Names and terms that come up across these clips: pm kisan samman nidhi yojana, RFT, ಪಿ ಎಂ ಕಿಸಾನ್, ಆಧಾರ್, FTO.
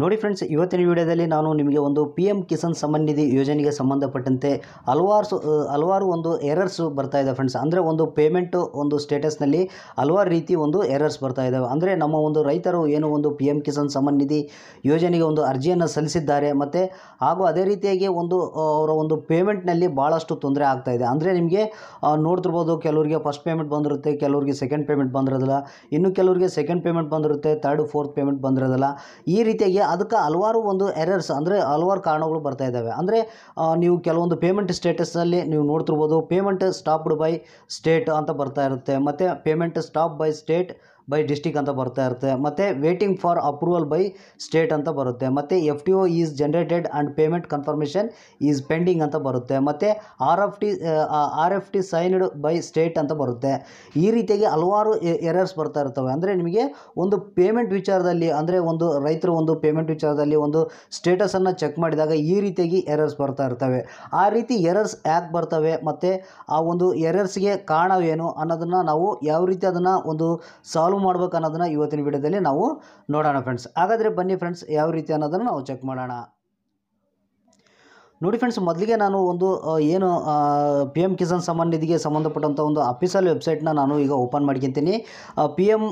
ನೋಡಿ ಫ್ರೆಂಡ್ಸ್, ಇವತ್ತಿನ ವಿಡಿಯೋದಲ್ಲಿ ನಾನು ನಿಮಗೆ ಒಂದು ಪಿ ಎಂ ಕಿಸಾನ್ ಸಮ್ಮಾನ್ ನಿಧಿ ಯೋಜನೆಗೆ ಸಂಬಂಧಪಟ್ಟಂತೆ ಹಲವಾರು ಒಂದು ಎರರ್ಸ್ ಬರ್ತಾ ಇದೆ ಫ್ರೆಂಡ್ಸ್. ಅಂದರೆ ಒಂದು ಪೇಮೆಂಟು ಒಂದು ಸ್ಟೇಟಸ್ನಲ್ಲಿ ಹಲವಾರು ರೀತಿ ಒಂದು ಎರರ್ಸ್ ಬರ್ತಾ ಇದ್ದಾವೆ. ಅಂದರೆ ನಮ್ಮ ಒಂದು ರೈತರು ಏನು ಒಂದು ಪಿ ಎಂ ಕಿಸಾನ್ ಸಮ್ಮಾನ್ ನಿಧಿ ಯೋಜನೆಗೆ ಒಂದು ಅರ್ಜಿಯನ್ನು ಸಲ್ಲಿಸಿದ್ದಾರೆ, ಮತ್ತು ಹಾಗೂ ಅದೇ ರೀತಿಯಾಗಿ ಒಂದು ಅವರ ಒಂದು ಪೇಮೆಂಟ್ನಲ್ಲಿ ಭಾಳಷ್ಟು ತೊಂದರೆ ಆಗ್ತಾ ಇದೆ. ಅಂದರೆ ನಿಮಗೆ ನೋಡ್ತಿರ್ಬೋದು, ಕೆಲವರಿಗೆ ಫಸ್ಟ್ ಪೇಮೆಂಟ್ ಬಂದಿರುತ್ತೆ, ಕೆಲವರಿಗೆ ಸೆಕೆಂಡ್ ಪೇಮೆಂಟ್ ಬಂದಿರೋದಿಲ್ಲ, ಇನ್ನು ಕೆಲವರಿಗೆ ಸೆಕೆಂಡ್ ಪೇಮೆಂಟ್ ಬಂದಿರುತ್ತೆ, ತರ್ಡ್ ಫೋರ್ತ್ ಪೇಮೆಂಟ್ ಬಂದಿರೋದಿಲ್ಲ. ಈ ರೀತಿಯಾಗಿ ಅದಕ್ಕೆ ಹಲವಾರು ಒಂದು ಎರರ್ಸ್ ಅಂದರೆ ಹಲವಾರು ಕಾರಣಗಳು ಬರ್ತಾ ಇದ್ದಾವೆ. ಅಂದರೆ ನೀವು ಕೆಲವೊಂದು ಪೇಮೆಂಟ್ ಸ್ಟೇಟಸ್ನಲ್ಲಿ ನೀವು ನೋಡ್ತಿರ್ಬೋದು, ಪೇಮೆಂಟ್ ಸ್ಟಾಪ್ಡ್ ಬೈ ಸ್ಟೇಟ್ ಅಂತ ಬರ್ತಾ ಇರುತ್ತೆ, ಮತ್ತು payment stop by state by district ಅಂತ ಬರ್ತಾ ಇರುತ್ತೆ, ಮತ್ತು waiting for approval by state ಅಂತ ಬರುತ್ತೆ, ಮತ್ತು F T O is generated and payment confirmation is pending ಅಂತ ಬರುತ್ತೆ, ಮತ್ತು R F T signed by state ಅಂತ ಬರುತ್ತೆ. ಈ ರೀತಿಯಾಗಿ ಹಲವಾರು ಎರರ್ಸ್ ಬರ್ತಾ ಇರ್ತವೆ. ಅಂದರೆ ನಿಮಗೆ ಒಂದು ಪೇಮೆಂಟ್ ವಿಚಾರದಲ್ಲಿ, ಅಂದರೆ ಒಂದು ರೈತರು ಒಂದು ಪೇಮೆಂಟ್ ವಿಚಾರದಲ್ಲಿ ಒಂದು ಸ್ಟೇಟಸನ್ನು ಚೆಕ್ ಮಾಡಿದಾಗ ಈ ರೀತಿಯಾಗಿ ಎರರ್ಸ್ ಬರ್ತಾ ಇರ್ತವೆ. ಆ ರೀತಿ ಎರರ್ಸ್ ಯಾಕೆ ಬರ್ತವೆ ಮತ್ತು ಆ ಒಂದು ಎರರ್ಸ್ಗೆ ಕಾರಣವೇನು ಅನ್ನೋದನ್ನು ನಾವು ಯಾವ ರೀತಿ ಅದನ್ನು ಒಂದು ಸಾಲ್ವ್ ಮಾಡಬೇಕು ಅನ್ನೋದನ್ನ ಇವತ್ತಿನ ವಿಡಿಯೋದಲ್ಲಿ ನಾವು ನೋಡೋಣ ಫ್ರೆಂಡ್ಸ್. ಹಾಗಾದರೆ ಬನ್ನಿ ಫ್ರೆಂಡ್ಸ್, ಯಾವ ರೀತಿ ಅನ್ನೋದನ್ನು ನಾವು ಚೆಕ್ ಮಾಡೋಣ. ನೋಡಿ ಫ್ರೆಂಡ್ಸ್, ಮೊದಲಿಗೆ ನಾನು ಒಂದು ಏನು ಪಿ ಎಮ್ ಕಿಸಾನ್ ಸಮ್ಮಾನ್ ನಿಧಿಗೆ ಸಂಬಂಧಪಟ್ಟಂಥ ಒಂದು ಅಫಿಷಿಯಲ್ ವೆಬ್ಸೈಟ್ನ ನಾನು ಈಗ ಓಪನ್ ಮಾಡ್ಕೊತೀನಿ. pm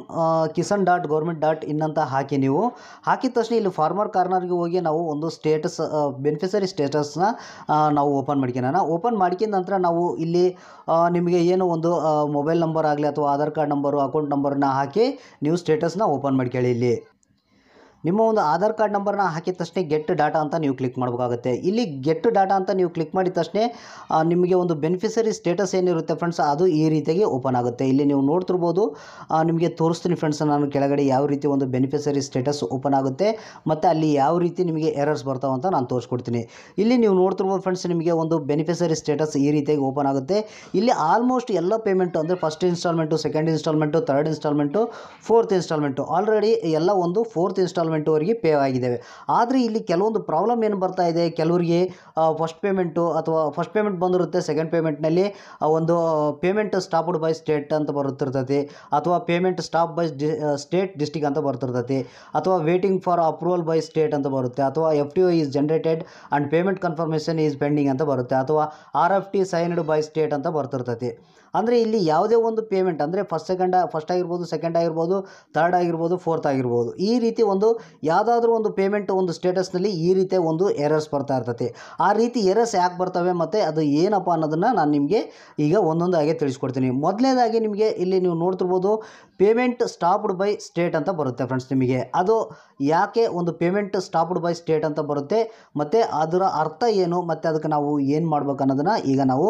kisan.government.in ಅಂತ ಹಾಕಿ, ನೀವು ಹಾಕಿದ ತಕ್ಷಣ ಇಲ್ಲಿ ಫಾರ್ಮರ್ ಕಾರ್ನರ್ಗೆ ಹೋಗಿ ನಾವು ಒಂದು ಸ್ಟೇಟಸ್ ಬೆನಿಫಿಷರಿ ಸ್ಟೇಟಸ್ನ ನಾವು ಓಪನ್ ಮಾಡ್ಕೊಳೋಣ. ಓಪನ್ ಮಾಡ್ಕೊಂಡ ನಂತರ ನಾವು ಇಲ್ಲಿ ನಿಮಗೆ ಏನು ಒಂದು ಮೊಬೈಲ್ ನಂಬರ್ ಆಗಲಿ ಅಥವಾ ಆಧಾರ್ ಕಾರ್ಡ್ ನಂಬರು ಅಕೌಂಟ್ ನಂಬರನ್ನ ಹಾಕಿ ನೀವು ಸ್ಟೇಟಸ್ನ ಓಪನ್ ಮಾಡ್ಕೊಳ್ಳಿ. ಇಲ್ಲಿ ನಿಮ್ಮ ಒಂದು ಆಧಾರ್ ಕಾರ್ಡ್ ನಂಬರ್ನ ಹಾಕಿದ ತಕ್ಷಣ ಗೆಟ್ ಡಾಟಾ ಅಂತ ನೀವು ಕ್ಲಿಕ್ ಮಾಡಬೇಕಾಗುತ್ತೆ. ಇಲ್ಲಿ ಗೆಟ್ ಡಾಟಾ ಅಂತ ನೀವು ಕ್ಲಿಕ್ ಮಾಡಿದ ತಕ್ಷಣ ನಿಮಗೆ ಒಂದು ಬೆನಿಫಿಷರಿ ಸ್ಟೇಟಸ್ ಏನಿರುತ್ತೆ ಫ್ರೆಂಡ್ಸ್, ಅದು ಈ ರೀತಿಯಾಗಿ ಓಪನ್ ಆಗುತ್ತೆ. ಇಲ್ಲಿ ನೀವು ನೋಡ್ತಿರ್ಬೋದು, ನಿಮಗೆ ತೋರಿಸ್ತೀನಿ ಫ್ರೆಂಡ್ಸ್ ನಾನು ಕೆಳಗಡೆ ಯಾವ ರೀತಿ ಒಂದು ಬೆನಿಫಿಷರಿ ಸ್ಟೇಟಸ್ ಓಪನ್ ಆಗುತ್ತೆ ಮತ್ತು ಅಲ್ಲಿ ಯಾವ ರೀತಿ ನಿಮಗೆ ಎರರ್ಸ್ ಬರ್ತಾವೆ ಅಂತ ನಾನು ತೋರಿಸ್ಕೊಡ್ತೀನಿ. ಇಲ್ಲಿ ನೀವು ನೋಡ್ತಿರ್ಬೋದು ಫ್ರೆಂಡ್ಸ್, ನಿಮಗೆ ಒಂದು ಬೆನಿಫಿಷರಿ ಸ್ಟೇಟಸ್ ಈ ರೀತಿಯಾಗಿ ಓಪನ್ ಆಗುತ್ತೆ. ಇಲ್ಲಿ ಆಲ್ಮೋಸ್ಟ್ ಎಲ್ಲ ಪೇಮೆಂಟು, ಅಂದರೆ first instalment, second instalment, third instalment, fourth instalment already ಎಲ್ಲ ಒಂದು ಫೋರ್ತ್ ಇನ್ಸ್ಟಾಲ್ಮೆಂಟ್ವರೆಗೆ ಪೇ ಆಗಿದ್ದಾವೆ. ಆದರೆ ಇಲ್ಲಿ ಕೆಲವೊಂದು ಪ್ರಾಬ್ಲಮ್ ಏನು ಬರ್ತಾ ಇದೆ, ಕೆಲವರಿಗೆ ಫಸ್ಟ್ ಪೇಮೆಂಟ್ ಬಂದಿರುತ್ತೆ, ಸೆಕೆಂಡ್ ಪೇಮೆಂಟ್ನಲ್ಲಿ ಒಂದು ಪೇಮೆಂಟ್ ಸ್ಟಾಪ್ಡ್ ಬೈ ಸ್ಟೇಟ್ ಅಂತ ಬರುತ್ತಿರ್ತೈತಿ, ಅಥವಾ payment stop by state district ಅಂತ ಬರ್ತಿರ್ತೈತಿ, ಅಥವಾ waiting for approval by state ಅಂತ ಬರುತ್ತೆ, ಅಥವಾ F T O is generated and payment confirmation is pending ಅಂತ ಬರುತ್ತೆ, ಅಥವಾ RFT ಸೈನ್ಡ್ ಬೈ ಸ್ಟೇಟ್ ಅಂತ ಬರ್ತಿರ್ತೈತಿ. ಅಂದರೆ ಇಲ್ಲಿ ಯಾವುದೇ ಒಂದು ಪೇಮೆಂಟ್, ಅಂದರೆ ಫಸ್ಟ್ ಆಗಿರ್ಬೋದು, ಸೆಕೆಂಡ್ ಆಗಿರ್ಬೋದು, ತರ್ಡ್ ಆಗಿರ್ಬೋದು, ಫೋರ್ತ್ ಆಗಿರ್ಬೋದು, ಈ ರೀತಿ ಒಂದು ಯಾವುದಾದ್ರೂ ಒಂದು ಪೇಮೆಂಟ್ ಒಂದು ಸ್ಟೇಟಸ್ನಲ್ಲಿ ಈ ರೀತಿಯ ಒಂದು ಎರರ್ಸ್ ಬರ್ತಾ ಇರ್ತೈತಿ. ಆ ರೀತಿ ಎರರ್ಸ್ ಯಾಕೆ ಬರ್ತವೆ ಮತ್ತು ಅದು ಏನಪ್ಪ ಅನ್ನೋದನ್ನು ನಾನು ನಿಮಗೆ ಈಗ ಒಂದೊಂದಾಗೆ ತಿಳಿಸ್ಕೊಡ್ತೀನಿ. ಮೊದಲನೇದಾಗಿ ನಿಮಗೆ ಇಲ್ಲಿ ನೀವು ನೋಡ್ತಿರ್ಬೋದು, ಪೇಮೆಂಟ್ ಸ್ಟಾಪ್ಡ್ ಬೈ ಸ್ಟೇಟ್ ಅಂತ ಬರುತ್ತೆ ಫ್ರೆಂಡ್ಸ್. ನಿಮಗೆ ಅದು ಯಾಕೆ ಒಂದು ಪೇಮೆಂಟ್ ಸ್ಟಾಪ್ಡ್ ಬೈ ಸ್ಟೇಟ್ ಅಂತ ಬರುತ್ತೆ ಮತ್ತು ಅದರ ಅರ್ಥ ಏನು ಮತ್ತು ಅದಕ್ಕೆ ನಾವು ಏನು ಮಾಡ್ಬೇಕು ಅನ್ನೋದನ್ನು ಈಗ ನಾವು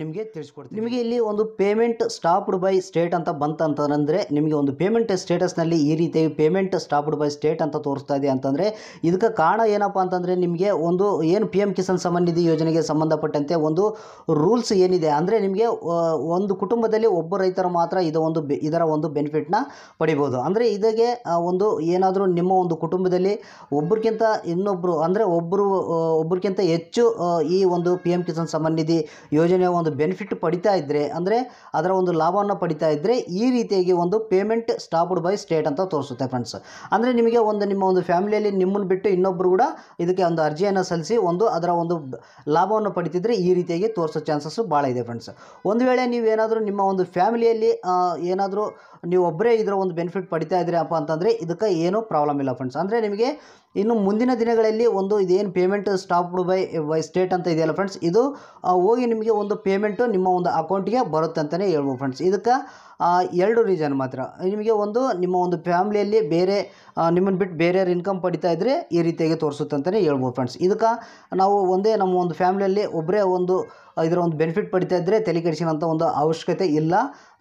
ನಿಮಗೆ ತಿಳಿಸ್ಕೊಡ್ತೀನಿ. ನಿಮಗೆ ಇಲ್ಲಿ ಒಂದು ಪೇಮೆಂಟ್ ಸ್ಟಾಪ್ಡ್ ಬೈ ಸ್ಟೇಟ್ ಅಂತ ಬಂತಂತಂದರೆ, ನಿಮಗೆ ಒಂದು ಪೇಮೆಂಟ್ ಸ್ಟೇಟಸ್ನಲ್ಲಿ ಈ ರೀತಿ ಪೇಮೆಂಟ್ ಸ್ಟಾಪ್ಡ್ ಬೈ ಸ್ಟೇಟ್ ಅಂತ ತೋರಿಸ್ತಾ ಇದೆ ಅಂತಂದರೆ ಇದಕ್ಕೆ ಕಾರಣ ಏನಪ್ಪ ಅಂತಂದರೆ, ನಿಮಗೆ ಒಂದು ಏನು PM ಕಿಸಾನ್ ಸಮ್ಮಾನ್ ನಿಧಿ ಯೋಜನೆಗೆ ಸಂಬಂಧಪಟ್ಟಂತೆ ಒಂದು ರೂಲ್ಸ್ ಏನಿದೆ, ಅಂದರೆ ನಿಮಗೆ ಒಂದು ಕುಟುಂಬದಲ್ಲಿ ಒಬ್ಬ ರೈತರು ಮಾತ್ರ ಇದರ ಒಂದು ಬೆನಿಫಿಟ್ನ ಪಡಿಬೋದು. ಅಂದರೆ ಇದಕ್ಕೆ ಒಂದು ಏನಾದರೂ ನಿಮ್ಮ ಒಂದು ಕುಟುಂಬದಲ್ಲಿ ಒಬ್ಬರಿಗಿಂತ ಇನ್ನೊಬ್ಬರು, ಅಂದರೆ ಒಬ್ಬರಿಗಿಂತ ಹೆಚ್ಚು ಈ ಒಂದು PM ಕಿಸಾನ್ ಸಮ್ಮಾನ್ ನಿಧಿ ಯೋಜನೆಯ ಒಂದು ಬೆನಿಫಿಟ್ ಪಡಿತಾ ಇದ್ದರೆ, ಅಂದರೆ ಅದರ ಒಂದು ಲಾಭವನ್ನು ಪಡಿತಾ ಇದ್ದರೆ ಈ ರೀತಿಯಾಗಿ ಒಂದು ಪೇಮೆಂಟ್ ಸ್ಟಾಪ್ಡ್ ಬೈ ಸ್ಟೇಟ್ ಅಂತ ತೋರಿಸುತ್ತೆ ಫ್ರೆಂಡ್ಸ್. ಅಂದರೆ ನಿಮಗೆ ಒಂದು ನಿಮ್ಮ ಒಂದು ಫ್ಯಾಮಿಲಿಯಲ್ಲಿ ನಿಮ್ಮನ್ನು ಬಿಟ್ಟು ಇನ್ನೊಬ್ಬರು ಕೂಡ ಇದಕ್ಕೆ ಒಂದು ಅರ್ಜಿಯನ್ನು ಸಲ್ಲಿಸಿ ಒಂದು ಅದರ ಒಂದು ಲಾಭವನ್ನು ಪಡಿತಿದ್ರೆ ಈ ರೀತಿಯಾಗಿ ತೋರಿಸೋ ಚಾನ್ಸಸ್ಸು ಭಾಳ ಇದೆ ಫ್ರೆಂಡ್ಸ್. ಒಂದು ವೇಳೆ ನೀವೇನಾದರೂ ನಿಮ್ಮ ಒಂದು ಫ್ಯಾಮಿಲಿಯಲ್ಲಿ ಏನಾದರೂ ನೀವು ಒಬ್ಬರೇ ಇದರ ಒಂದು ಬೆನಿಫಿಟ್ ಪಡಿತಾ ಇದ್ದೀರಪ್ಪ ಅಂತಂದರೆ ಇದಕ್ಕೆ ಏನೂ ಪ್ರಾಬ್ಲಮ್ ಇಲ್ಲ ಫ್ರೆಂಡ್ಸ್. ಅಂದರೆ ನಿಮಗೆ ಇನ್ನು ಮುಂದಿನ ದಿನಗಳಲ್ಲಿ ಒಂದು ಇದೇನು ಪೇಮೆಂಟ್ ಸ್ಟಾಪ್ಡ್ ಬೈ ಸ್ಟೇಟ್ ಅಂತ ಇದೆಯಲ್ಲ ಫ್ರೆಂಡ್ಸ್, ಇದು ಹೋಗಿ ನಿಮಗೆ ಒಂದು ಪೇಮೆಂಟು ನಿಮ್ಮ ಒಂದು ಅಕೌಂಟಿಗೆ ಬರುತ್ತೆ ಅಂತಲೇ ಹೇಳ್ಬೋದು ಫ್ರೆಂಡ್ಸ್. ಇದಕ್ಕೆ ಎರಡು ರೀಸನ್ ಮಾತ್ರ, ನಿಮಗೆ ಒಂದು ನಿಮ್ಮ ಒಂದು ಫ್ಯಾಮ್ಲಿಯಲ್ಲಿ ಬೇರೆ ನಿಮ್ಮನ್ನು ಬಿಟ್ಟು ಬೇರೆಯವ್ರ ಇನ್ಕಮ್ ಪಡಿತಾ ಇದ್ದರೆ ಈ ರೀತಿಯಾಗಿ ತೋರಿಸುತ್ತೆ ಅಂತಲೇ ಹೇಳ್ಬೋದು ಫ್ರೆಂಡ್ಸ್. ಇದಕ್ಕೆ ನಾವು ಒಂದೇ ನಮ್ಮ ಒಂದು ಫ್ಯಾಮ್ಲಿಯಲ್ಲಿ ಒಬ್ಬರೇ ಒಂದು ಇದರ ಒಂದು ಬೆನಿಫಿಟ್ ಪಡಿತಾ ಇದ್ದರೆ ತಲೆ ಕೆಡಿಸಿದಂಥ ಒಂದು ಅವಶ್ಯಕತೆ ಇಲ್ಲ.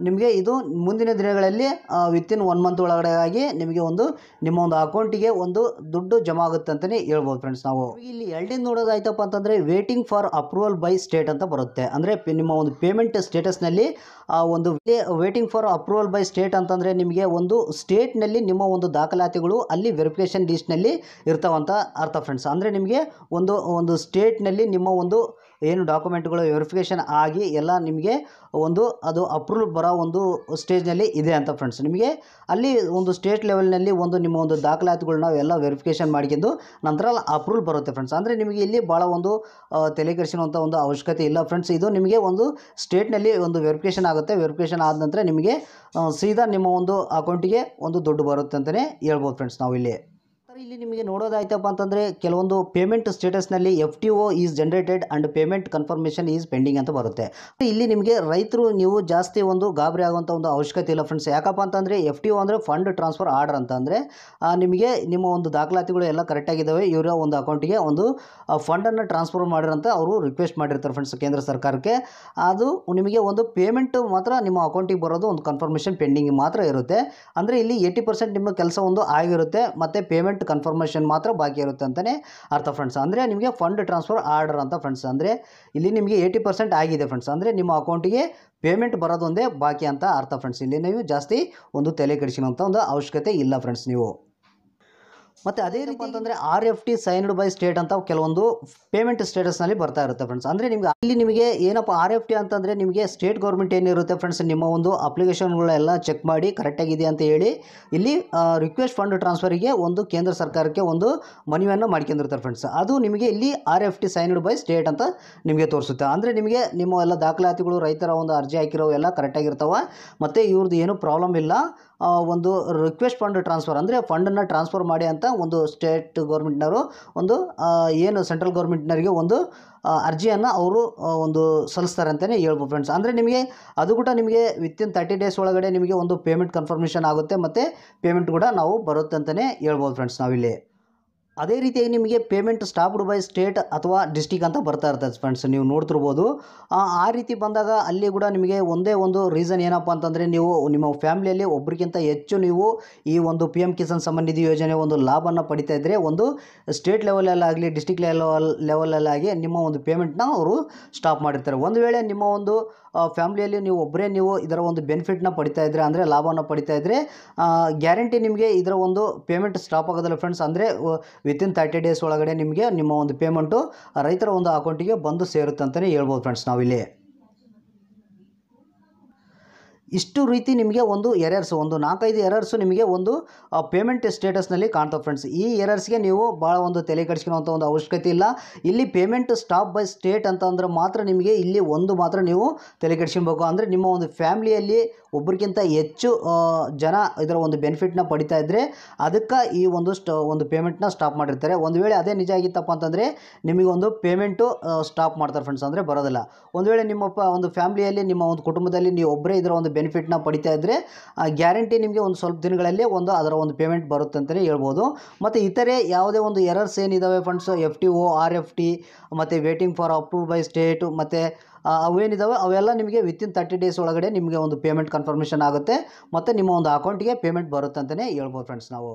ನಿಮಗೆ ಇದು ಮುಂದಿನ ದಿನಗಳಲ್ಲಿ ವಿತಿನ್ 1 month ಒಳಗಡೆಯಾಗಿ ನಿಮಗೆ ಒಂದು ನಿಮ್ಮ ಒಂದು ಅಕೌಂಟಿಗೆ ಒಂದು ದುಡ್ಡು ಜಮಾ ಆಗುತ್ತೆ ಅಂತಲೇ ಹೇಳ್ಬೋದು ಫ್ರೆಂಡ್ಸ್. ನಾವು ಇಲ್ಲಿ ಎರಡನೇದು ನೋಡೋದಾಯ್ತಪ್ಪ ಅಂತಂದರೆ, waiting for approval by state ಅಂತ ಬರುತ್ತೆ. ಅಂದರೆ ನಿಮ್ಮ ಒಂದು ಪೇಮೆಂಟ್ ಸ್ಟೇಟಸ್ನಲ್ಲಿ ಒಂದು waiting for approval by state ಅಂತಂದರೆ ನಿಮಗೆ ಒಂದು ಸ್ಟೇಟ್ನಲ್ಲಿ ನಿಮ್ಮ ಒಂದು ದಾಖಲಾತಿಗಳು ಅಲ್ಲಿ ವೆರಿಫಿಕೇಷನ್ ಲಿಸ್ಟ್ನಲ್ಲಿ ಇರ್ತಾವಂತ ಅರ್ಥ ಫ್ರೆಂಡ್ಸ್. ಅಂದರೆ ನಿಮಗೆ ಒಂದು ಒಂದು ಸ್ಟೇಟ್ನಲ್ಲಿ ನಿಮ್ಮ ಒಂದು ಏನು ಡಾಕ್ಯುಮೆಂಟ್ಗಳು ವೆರಿಫಿಕೇಷನ್ ಆಗಿ ಎಲ್ಲ ನಿಮಗೆ ಒಂದು ಅದು ಅಪ್ರೂವಲ್ ಬರೋ ಒಂದು ಸ್ಟೇಜ್ನಲ್ಲಿ ಇದೆ ಅಂತ ಫ್ರೆಂಡ್ಸ್. ನಿಮಗೆ ಅಲ್ಲಿ ಒಂದು ಸ್ಟೇಟ್ ಲೆವೆಲ್ನಲ್ಲಿ ಒಂದು ನಿಮ್ಮ ಒಂದು ದಾಖಲಾತಿಗಳನ್ನ ಎಲ್ಲ ವೆರಿಫಿಕೇಷನ್ ಮಾಡ್ಕೊಂಡು ನಂತರ ಅಪ್ರೂವಲ್ ಬರುತ್ತೆ ಫ್ರೆಂಡ್ಸ್. ಅಂದರೆ ನಿಮಗೆ ಇಲ್ಲಿ ಭಾಳ ಒಂದು ತಲೆ ಕೆಡಿಸುವಂಥ ಒಂದು ಅವಶ್ಯಕತೆ ಇಲ್ಲ ಫ್ರೆಂಡ್ಸ್. ಇದು ನಿಮಗೆ ಒಂದು ಸ್ಟೇಟ್ನಲ್ಲಿ ಒಂದು ವೆರಿಫಿಕೇಷನ್ ಆಗುತ್ತೆ. ವೆರಿಫಿಕೇಷನ್ ಆದ ನಂತರ ನಿಮಗೆ ಸೀದಾ ನಿಮ್ಮ ಒಂದು ಅಕೌಂಟಿಗೆ ಒಂದು ದುಡ್ಡು ಬರುತ್ತೆ ಅಂತಲೇ ಹೇಳ್ಬೋದು ಫ್ರೆಂಡ್ಸ್. ನಾವು ಇಲ್ಲಿ ನಿಮಗೆ ನೋಡೋದಾಯ್ತಪ್ಪ ಅಂತಂದರೆ ಕೆಲವೊಂದು ಪೇಮೆಂಟ್ ಸ್ಟೇಟಸ್ನಲ್ಲಿ FTO is generated and payment confirmation is pending ಅಂತ ಬರುತ್ತೆ. ಇಲ್ಲಿ ನಿಮಗೆ ರೈತರು ನೀವು ಜಾಸ್ತಿ ಒಂದು ಗಾಬರಿ ಆಗುವಂಥ ಒಂದು ಅವಶ್ಯಕತೆ ಇಲ್ಲ ಫ್ರೆಂಡ್ಸ್. ಯಾಕಪ್ಪ ಅಂತಂದರೆ FTO ಅಂದರೆ ಫಂಡ್ ಟ್ರಾನ್ಸ್ಫರ್ ಆರ್ಡರ್ ಅಂತ ಅಂದರೆ ನಿಮಗೆ ನಿಮ್ಮ ಒಂದು ದಾಖಲಾತಿಗಳು ಎಲ್ಲ ಕರೆಕ್ಟಾಗಿದ್ದಾವೆ, ಇವರ ಒಂದು ಅಕೌಂಟಿಗೆ ಒಂದು ಫಂಡನ್ನು ಟ್ರಾನ್ಸ್ಫರ್ ಮಾಡಿರೋಂಥ ಅವರು ರಿಕ್ವೆಸ್ಟ್ ಮಾಡಿರ್ತಾರೆ ಫ್ರೆಂಡ್ಸ್ ಕೇಂದ್ರ ಸರ್ಕಾರಕ್ಕೆ. ಅದು ನಿಮಗೆ ಒಂದು ಪೇಮೆಂಟ್ ಮಾತ್ರ ನಿಮ್ಮ ಅಕೌಂಟಿಗೆ ಬರೋದು ಒಂದು ಕನ್ಫರ್ಮೇಷನ್ ಪೆಂಡಿಂಗ್ ಮಾತ್ರ ಇರುತ್ತೆ. ಅಂದರೆ ಇಲ್ಲಿ 80% ನಿಮ್ಮ ಕೆಲಸ ಒಂದು ಆಗಿರುತ್ತೆ ಮತ್ತು ಪೇಮೆಂಟ್ ಕನ್ಫರ್ಮೇಷನ್ ಮಾತ್ರ ಬಾಕಿ ಇರುತ್ತೆ ಅಂತಲೇ ಅರ್ಥ ಫ್ರೆಂಡ್ಸ್. ಅಂದರೆ ನಿಮಗೆ ಫಂಡ್ ಟ್ರಾನ್ಸ್ಫರ್ ಆರ್ಡರ್ ಅಂತ ಫ್ರೆಂಡ್ಸ್. ಅಂದರೆ ಇಲ್ಲಿ ನಿಮಗೆ 80% ಆಗಿದೆ ಫ್ರೆಂಡ್ಸ್. ಅಂದರೆ ನಿಮ್ಮ ಅಕೌಂಟಿಗೆ ಪೇಮೆಂಟ್ ಬರೋದೊಂದೇ ಬಾಕಿ ಅಂತ ಅರ್ಥ ಫ್ರೆಂಡ್ಸ್. ಇಲ್ಲಿ ನೀವು ಜಾಸ್ತಿ ಒಂದು ತಲೆ ಕೆಡಿಸುವಂಥ ಒಂದು ಅವಶ್ಯಕತೆ ಇಲ್ಲ ಫ್ರೆಂಡ್ಸ್ ನೀವು. ಮತ್ತು ಅದೇ ರೀತಿ ಅಂತಂದರೆ RFT ಸೈನ್ಡ್ ಬೈ ಸ್ಟೇಟ್ ಅಂತ ಕೆಲವೊಂದು ಪೇಮೆಂಟ್ ಸ್ಟೇಟಸ್ನಲ್ಲಿ ಬರ್ತಾ ಇರುತ್ತೆ ಫ್ರೆಂಡ್ಸ್. ಅಂದರೆ ನಿಮಗೆ ಅಲ್ಲಿ ನಿಮಗೆ ಏನಪ್ಪ RFT ಅಂತಂದರೆ ನಿಮಗೆ ಸ್ಟೇಟ್ ಗೌರ್ಮೆಂಟ್ ಏನಿರುತ್ತೆ ಫ್ರೆಂಡ್ಸ್, ನಿಮ್ಮ ಒಂದು ಅಪ್ಲಿಕೇಶನ್ಗಳೆಲ್ಲ ಚೆಕ್ ಮಾಡಿ ಕರೆಕ್ಟಾಗಿದೆ ಅಂತ ಹೇಳಿ ಇಲ್ಲಿ ರಿಕ್ವೆಸ್ಟ್ ಫಂಡ್ ಟ್ರಾನ್ಸ್ಫರಿಗೆ ಒಂದು ಕೇಂದ್ರ ಸರ್ಕಾರಕ್ಕೆ ಒಂದು ಮನವಿಯನ್ನು ಮಾಡ್ಕೊಂಡಿರ್ತಾರೆ ಫ್ರೆಂಡ್ಸ್. ಅದು ನಿಮಗೆ ಇಲ್ಲಿ RFT ಸೈನ್ಡ್ ಬೈ ಸ್ಟೇಟ್ ಅಂತ ನಿಮಗೆ ತೋರಿಸುತ್ತೆ. ಅಂದರೆ ನಿಮಗೆ ನಿಮ್ಮ ಎಲ್ಲ ದಾಖಲಾತಿಗಳು ರೈತರ ಒಂದು ಅರ್ಜಿ ಹಾಕಿರೋ ಎಲ್ಲ ಕರೆಕ್ಟಾಗಿರ್ತಾವೆ ಮತ್ತು ಇವ್ರದ್ದು ಏನೂ ಪ್ರಾಬ್ಲಮ್ ಇಲ್ಲ. ಒಂದು ರಿಕ್ವೆಸ್ಟ್ ಫಂಡ್ ಟ್ರಾನ್ಸ್ಫರ್ ಅಂದರೆ ಫಂಡನ್ನು ಟ್ರಾನ್ಸ್ಫರ್ ಮಾಡಿ ಅಂತ ಒಂದು ಸ್ಟೇಟ್ ಗೌರ್ಮೆಂಟ್ನವರು ಒಂದು ಏನು ಸೆಂಟ್ರಲ್ ಗೌರ್ಮೆಂಟ್ನವರಿಗೆ ಒಂದು ಅರ್ಜಿಯನ್ನು ಅವರು ಒಂದು ಸಲ್ಲಿಸ್ತಾರೆ ಅಂತಲೇ ಹೇಳ್ಬೋದು ಫ್ರೆಂಡ್ಸ್. ಅಂದರೆ ನಿಮಗೆ ಅದು ಕೂಡ ನಿಮಗೆ ವಿತಿನ್ 30 days ಒಳಗಡೆ ನಿಮಗೆ ಒಂದು ಪೇಮೆಂಟ್ ಕನ್ಫರ್ಮೇಷನ್ ಆಗುತ್ತೆ ಮತ್ತು ಪೇಮೆಂಟ್ ಕೂಡ ನಾವು ಬರುತ್ತೆ ಅಂತಲೇ ಹೇಳ್ಬೋದು ಫ್ರೆಂಡ್ಸ್ ನಾವಿಲ್ಲಿ. ಅದೇ ರೀತಿಯಾಗಿ ನಿಮಗೆ ಪೇಮೆಂಟ್ ಸ್ಟಾಪ್ಡ್ ಬೈ ಸ್ಟೇಟ್ ಅಥವಾ ಡಿಸ್ಟಿಕ್ ಅಂತ ಬರ್ತಾ ಇರ್ತದೆ ಫ್ರೆಂಡ್ಸ್. ನೀವು ನೋಡ್ತಿರ್ಬೋದು ಆ ರೀತಿ ಬಂದಾಗ ಅಲ್ಲಿ ಕೂಡ ನಿಮಗೆ ಒಂದೇ ಒಂದು ರೀಸನ್ ಏನಪ್ಪ ಅಂತಂದರೆ ನೀವು ನಿಮ್ಮ ಫ್ಯಾಮಿಲಿಯಲ್ಲಿ ಒಬ್ಬರಿಗಿಂತ ಹೆಚ್ಚು ನೀವು ಈ ಒಂದು PM ಕಿಸಾನ್ ಸಮ್ಮಾನ್ ನಿಧಿ ಯೋಜನೆ ಒಂದು ಲಾಭವನ್ನು ಪಡಿತಾ ಇದ್ದರೆ ಒಂದು ಸ್ಟೇಟ್ ಲೆವೆಲಲ್ಲಾಗಲಿ ಡಿಸ್ಟಿಕ್ ಲೆವೆಲಲ್ಲಾಗಿ ನಿಮ್ಮ ಒಂದು ಪೇಮೆಂಟ್ನ ಅವರು ಸ್ಟಾಪ್ ಮಾಡಿರ್ತಾರೆ. ಒಂದು ವೇಳೆ ನಿಮ್ಮ ಒಂದು ಫ್ಯಾಮಿಲಿಯಲ್ಲಿ ನೀವು ಒಬ್ಬರೇ ನೀವು ಇದರ ಒಂದು ಬೆನಿಫಿಟ್ನ ಪಡಿತಾ ಇದ್ದರೆ ಅಂದರೆ ಲಾಭವನ್ನು ಪಡಿತಾ ಇದ್ದರೆ ಗ್ಯಾರಂಟಿ ನಿಮಗೆ ಇದರ ಒಂದು ಪೇಮೆಂಟ್ ಸ್ಟಾಪ್ ಆಗೋದಿಲ್ಲ ಫ್ರೆಂಡ್ಸ್. ಅಂದರೆ ವಿತಿನ್ 30 days ಒಳಗಡೆ ನಿಮಗೆ ನಿಮ್ಮ ಒಂದು ಪೇಮೆಂಟು ರೈತರ ಒಂದು ಅಕೌಂಟಿಗೆ ಬಂದು ಸೇರುತ್ತೆ ಅಂತಲೇ ಹೇಳ್ಬೋದು ಫ್ರೆಂಡ್ಸ್ ನಾವಿಲ್ಲಿ. ಇಷ್ಟು ರೀತಿ ನಿಮಗೆ ಒಂದು ಎರರ್ಸ್ ಒಂದು 4-5 errors ನಿಮಗೆ ಒಂದು ಪೇಮೆಂಟ್ ಸ್ಟೇಟಸ್ನಲ್ಲಿ ಕಾಣ್ತಾವೆ ಫ್ರೆಂಡ್ಸ್. ಈ ಎರರ್ಸ್ಗೆ ನೀವು ಭಾಳ ಒಂದು ತಲೆ ಕೆಡಿಸ್ಕೊಳ್ಳೋವಂಥ ಒಂದು ಅವಶ್ಯಕತೆ ಇಲ್ಲ. ಇಲ್ಲಿ ಪೇಮೆಂಟ್ ಸ್ಟಾಪ್ ಬೈ ಸ್ಟೇಟ್ ಅಂತ ಅಂದರೆ ಮಾತ್ರ ನಿಮಗೆ ಇಲ್ಲಿ ಒಂದು ಮಾತ್ರ ನೀವು ತಲೆ ಕೆಡಿಸ್ಕೊಳ್ಬೇಕು. ಅಂದರೆ ನಿಮ್ಮ ಒಂದು ಫ್ಯಾಮಿಲಿಯಲ್ಲಿ ಒಬ್ಬರಿಗಿಂತ ಹೆಚ್ಚು ಜನ ಇದರ ಒಂದು ಬೆನಿಫಿಟ್ನ ಪಡಿತಾ ಇದ್ದರೆ ಅದಕ್ಕೆ ಈ ಒಂದು ಪೇಮೆಂಟ್ನ ಸ್ಟಾಪ್ ಮಾಡಿರ್ತಾರೆ. ಒಂದು ವೇಳೆ ಅದೇ ನಿಜ ಆಗಿತ್ತಪ್ಪ ಅಂತಂದರೆ ನಿಮಗೆ ಒಂದು ಪೇಮೆಂಟು ಸ್ಟಾಪ್ ಮಾಡ್ತಾರೆ ಫ್ರೆಂಡ್ಸ್. ಅಂದರೆ ಬರೋದಿಲ್ಲ. ಒಂದು ವೇಳೆ ನಿಮ್ಮ ಒಂದು ಫ್ಯಾಮಿಲಿಯಲ್ಲಿ ನಿಮ್ಮ ಒಂದು ಕುಟುಂಬದಲ್ಲಿ ನೀವು ಒಬ್ಬರೇ ಇದರ ಒಂದು ಬೆನಿಫಿಟ್ನ ಪಡಿತಾ ಇದ್ದರೆ ಗ್ಯಾರಂಟಿ ನಿಮಗೆ ಒಂದು ಸ್ವಲ್ಪ ದಿನಗಳಲ್ಲಿ ಒಂದು ಅದರ ಒಂದು ಪೇಮೆಂಟ್ ಬರುತ್ತೆ ಅಂತಲೇ ಹೇಳ್ಬೋದು. ಮತ್ತು ಇತರೆ ಯಾವುದೇ ಒಂದು ಎರರ್ಸ್ ಏನಿದ್ದಾವೆ ಫ್ರೆಂಡ್ಸ್, FTO RFT ಮತ್ತು waiting for approve by state ಮತ್ತು ಅವೇನಿದ್ದಾವೆ ಅವೆಲ್ಲ ನಿಮಗೆ ವಿತಿನ್ 30 days ಒಳಗಡೆ ನಿಮಗೆ ಒಂದು ಪೇಮೆಂಟ್ ಕನ್ಫರ್ಮೇಷನ್ ಆಗುತ್ತೆ ಮತ್ತು ನಿಮ್ಮ ಒಂದು ಅಕೌಂಟಿಗೆ ಪೇಮೆಂಟ್ ಬರುತ್ತೆ ಅಂತಲೇ ಹೇಳ್ಬೋದು ಫ್ರೆಂಡ್ಸ್ ನಾವು.